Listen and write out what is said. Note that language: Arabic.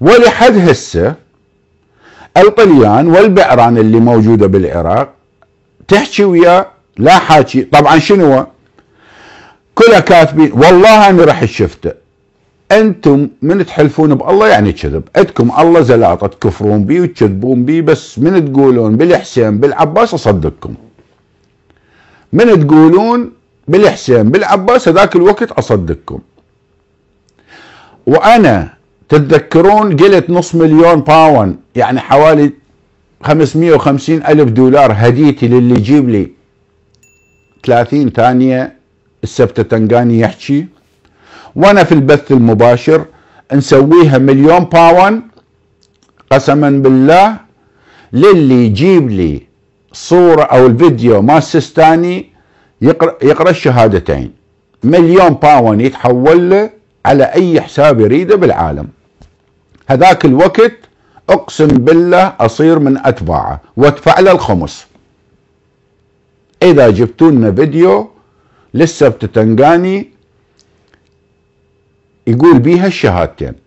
ولحد هسه الطليان والبعران اللي موجوده بالعراق تحكي وياه لا حاكي. طبعا شنو كلها كاتبين والله انا راح شفته، انتم من تحلفون بالله يعني كذب، عندكم الله زلاطه تكفرون بيه وتكذبون بيه، بس من تقولون بالحسين بالعباس اصدقكم، من تقولون بالحسين بالعباس هذاك الوقت اصدقكم. وانا تتذكرون قلت $500,000 يعني حوالي $550,000 هديتي للي يجيب لي 30 ثانيه السبت تنقاني يحكي، وانا في البث المباشر نسويها $1,000,000 قسما بالله للي يجيب لي الصوره او الفيديو ما السيستاني يقرا الشهادتين. $1,000,000 يتحول له على اي حساب يريده بالعالم. هذاك الوقت اقسم بالله اصير من اتباعه وادفع له الخمس اذا جبتوا لنا فيديو للسبت تنقاني يقول بيها الشهادتين.